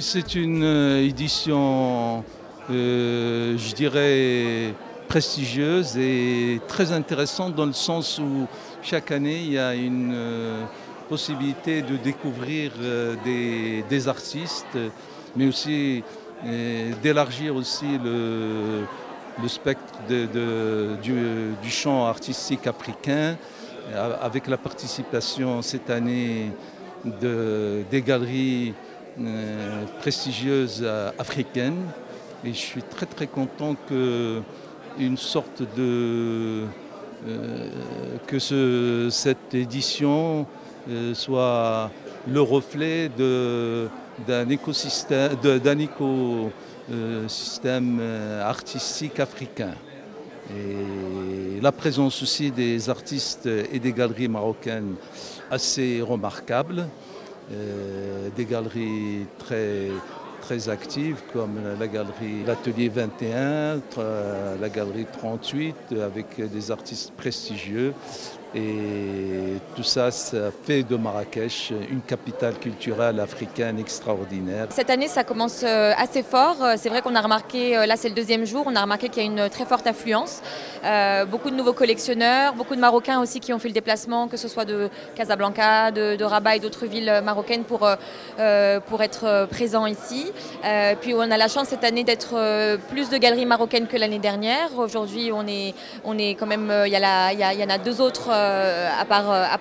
C'est une édition, je dirais, prestigieuse et très intéressante dans le sens où chaque année, il y a une possibilité de découvrir des artistes, mais aussi d'élargir aussi le spectre du champ artistique africain, avec la participation cette année des galeries prestigieuses africaines. Et je suis très très content qu'une sorte de cette édition soit le reflet d'un écosystème, artistique africain. Et la présence aussi des artistes et des galeries marocaines assez remarquables, des galeries très actives comme l'Atelier 21, la galerie 38, avec des artistes prestigieux. Et tout ça, ça fait de Marrakech une capitale culturelle africaine extraordinaire. Cette année, ça commence assez fort. C'est vrai qu'on a remarqué, là c'est le deuxième jour, on a remarqué qu'il y a une très forte affluence. Beaucoup de nouveaux collectionneurs, beaucoup de Marocains aussi qui ont fait le déplacement, que ce soit de Casablanca, de Rabat et d'autres villes marocaines pour être présents ici. Puis on a la chance cette année d'être plus de galeries marocaines que l'année dernière. Aujourd'hui, on est quand même, il y en a deux autres à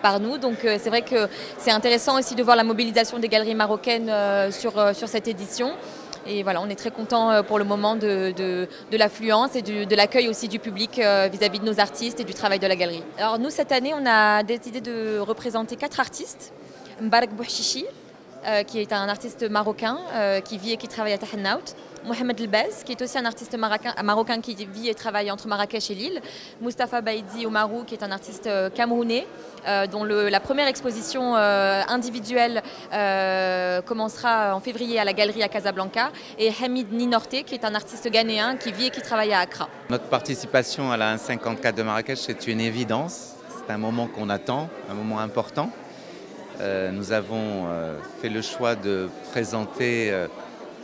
part nous. Donc c'est vrai que c'est intéressant aussi de voir la mobilisation des galeries marocaines sur cette édition. Et voilà, on est très content pour le moment de l'affluence et de l'accueil aussi du public vis-à-vis de nos artistes et du travail de la galerie. Alors nous, cette année, on a décidé de représenter 4 artistes. Mbarek Bouhchichi, qui est un artiste marocain qui vit et qui travaille à Tahennaout. Mohamed Elbez, qui est aussi un artiste marocain qui vit et travaille entre Marrakech et Lille. Mustapha Baïdi Oumarou, qui est un artiste camerounais, dont la première exposition individuelle commencera en février à la galerie à Casablanca. Et Hamid Ninorte, qui est un artiste ghanéen qui vit et qui travaille à Accra. Notre participation à la 1-54 de Marrakech, c'est une évidence. C'est un moment qu'on attend, un moment important. Nous avons fait le choix de présenter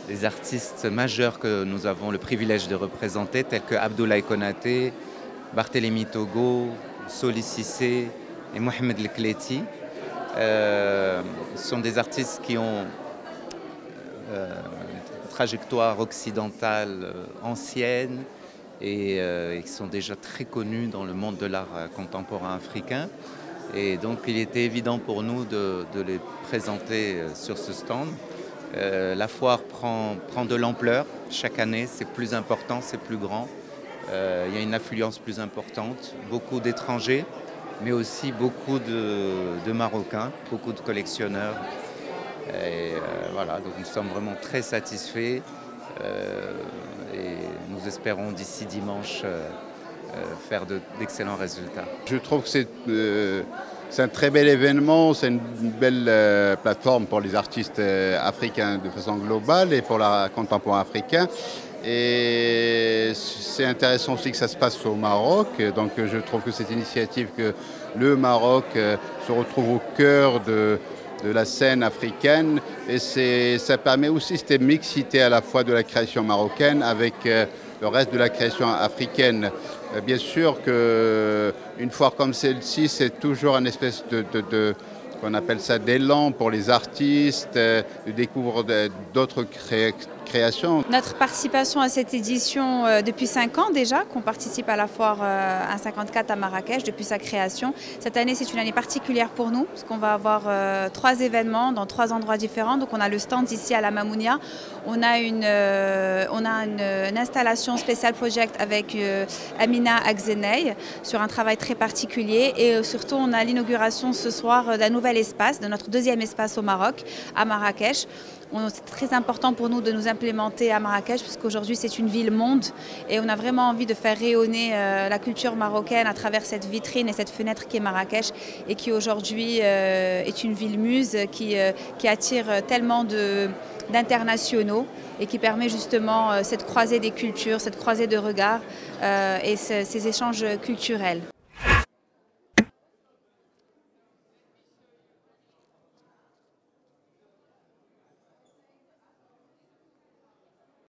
les artistes majeurs que nous avons le privilège de représenter, tels que Abdoulaye Konate, Barthélémy Togo, Soli Sissé et Mohamed El Kleti. Ce sont des artistes qui ont une trajectoire occidentale ancienne et qui sont déjà très connus dans le monde de l'art contemporain africain. Et donc il était évident pour nous de les présenter sur ce stand. La foire prend de l'ampleur chaque année, c'est plus important, c'est plus grand. Il y a une affluence plus importante, beaucoup d'étrangers, mais aussi beaucoup de Marocains, beaucoup de collectionneurs. Et voilà, donc nous sommes vraiment très satisfaits et nous espérons d'ici dimanche faire d'excellents résultats. Je trouve que c'est un très bel événement, c'est une belle plateforme pour les artistes africains de façon globale et pour l'art contemporain africain. Et c'est intéressant aussi que ça se passe au Maroc. Donc je trouve que cette initiative, que le Maroc se retrouve au cœur de la scène africaine, et ça permet aussi cette mixité à la fois de la création marocaine avec le reste de la création africaine. Bien sûr qu'une foire comme celle-ci, c'est toujours une espèce qu'on appelle ça d'élan pour les artistes, de découvrir d'autres créations. Notre participation à cette édition depuis 5 ans déjà, qu'on participe à la foire 1-54 à Marrakech depuis sa création. Cette année, c'est une année particulière pour nous, parce qu'on va avoir 3 événements dans 3 endroits différents. Donc on a le stand ici à la Mamounia, on a une installation spéciale project avec Amina Aksenei sur un travail très particulier, et surtout on a l'inauguration ce soir d'un nouvel espace, de notre deuxième espace au Maroc, à Marrakech. C'est très important pour nous de nous implémenter à Marrakech, puisqu'aujourd'hui c'est une ville monde et on a vraiment envie de faire rayonner la culture marocaine à travers cette vitrine et cette fenêtre qui est Marrakech, et qui aujourd'hui est une ville muse qui attire tellement d'internationaux et qui permet justement cette croisée des cultures, cette croisée de regards et ces échanges culturels.